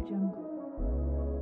AudioJungle.